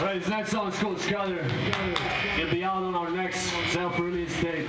Right, this next song is called Scattered. It'll be out on our next self-release date.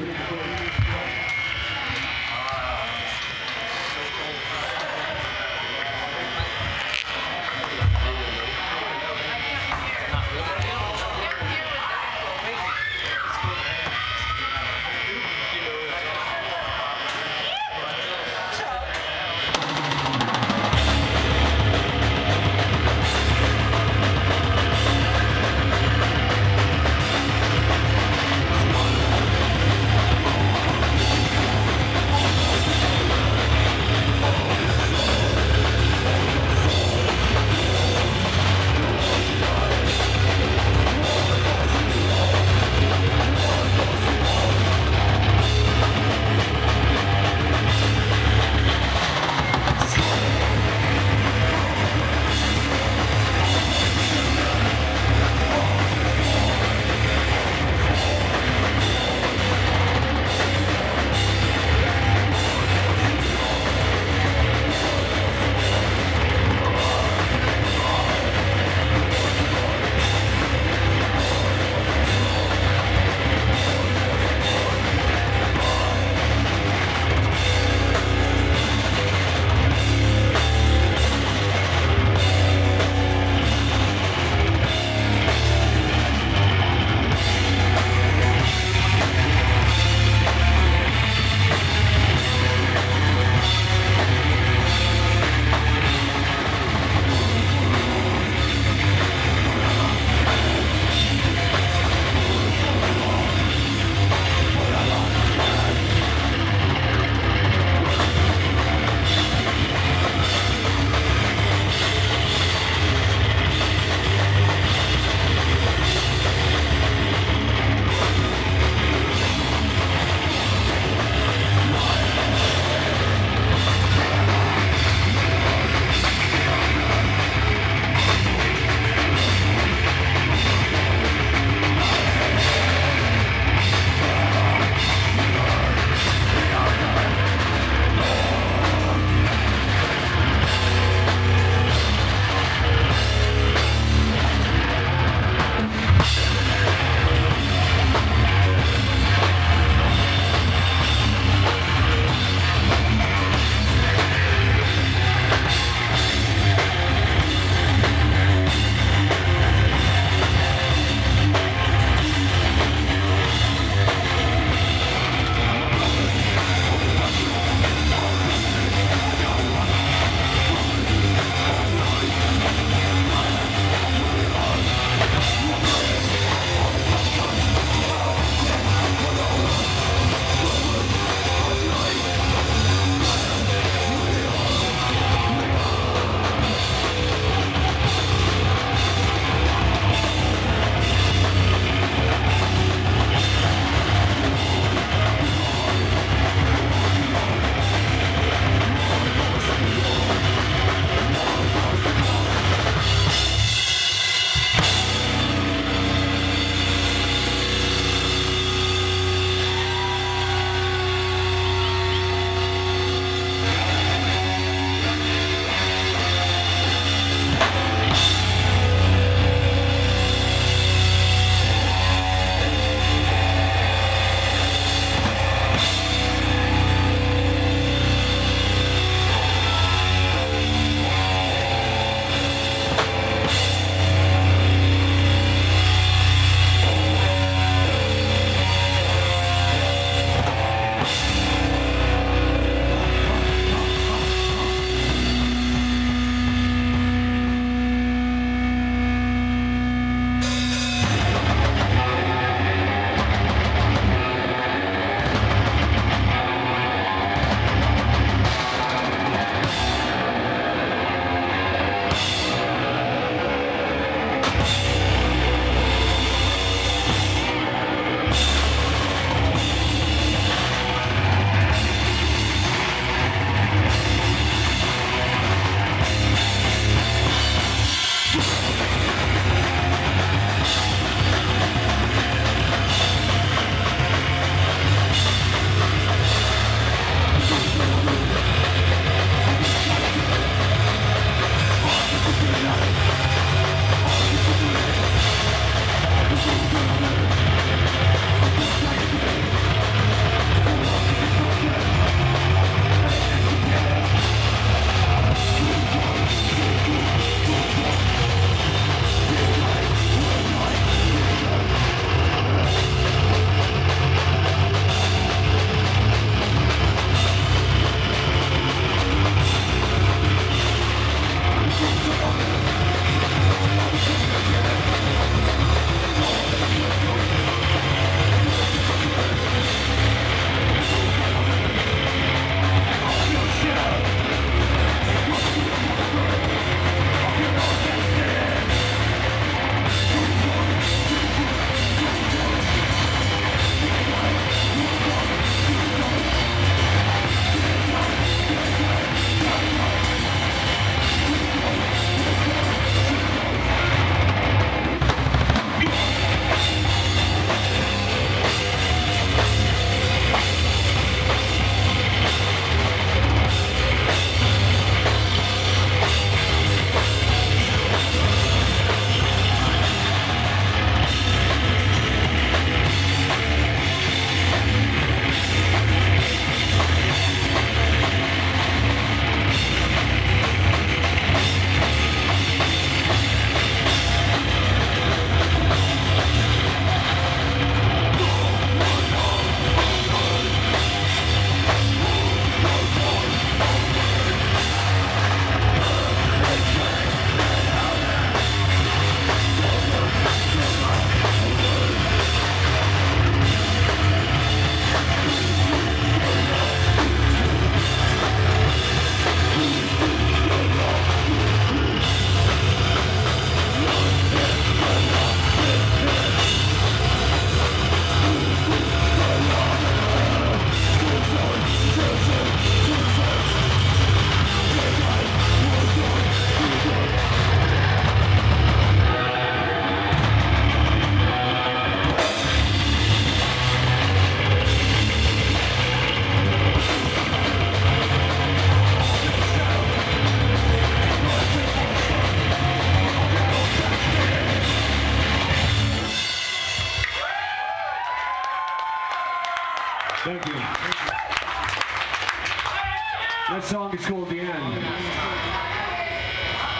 Thank you. That song is called The End.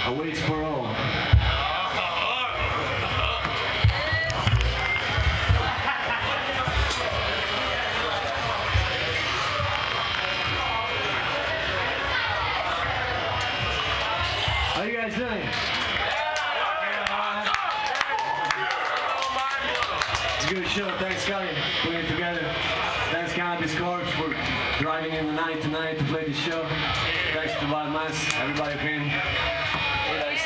Awaits for all. How you guys doing? It's a good show. Thanks, Scotty, putting it together. Thanks, Canabi Scorch, for driving in the night tonight to play this show. Thanks to Bad Mas, everybody who came. Hey, guys.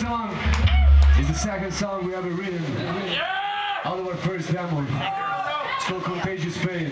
Song is the second song we ever written out of our first demo. It's called Contagious Pain.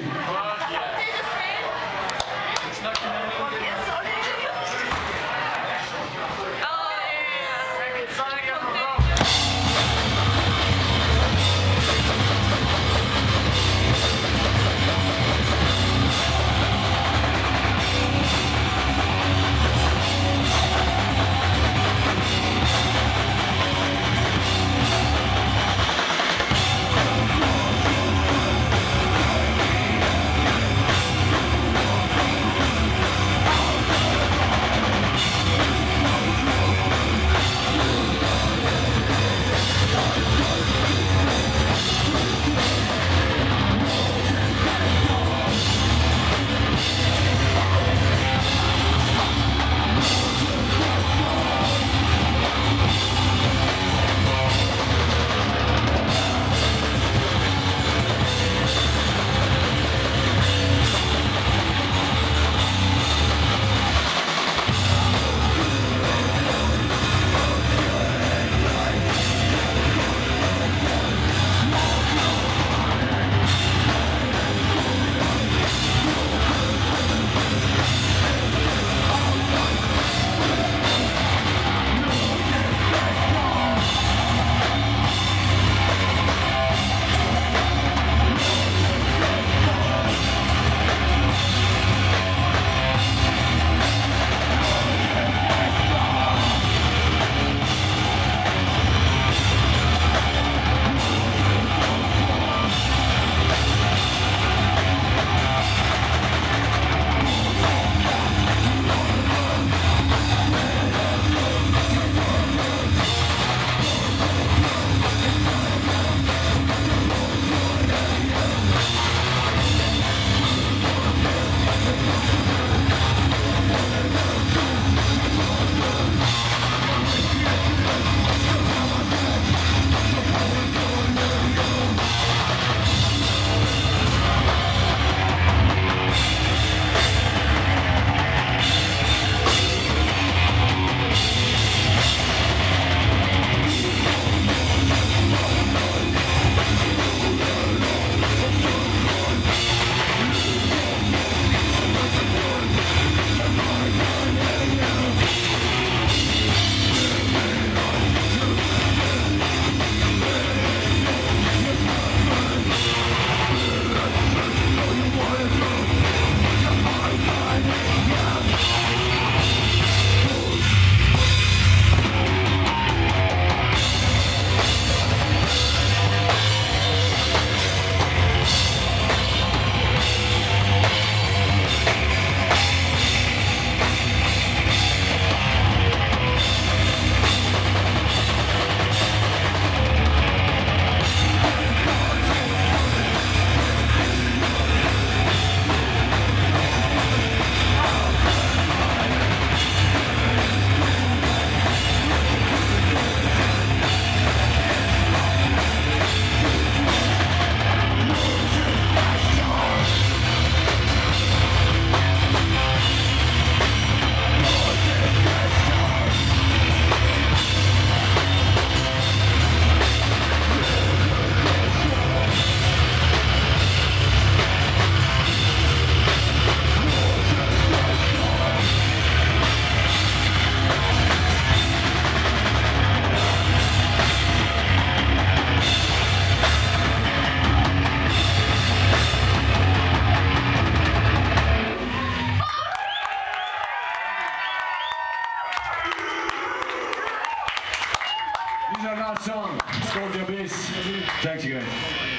Thanks, you guys.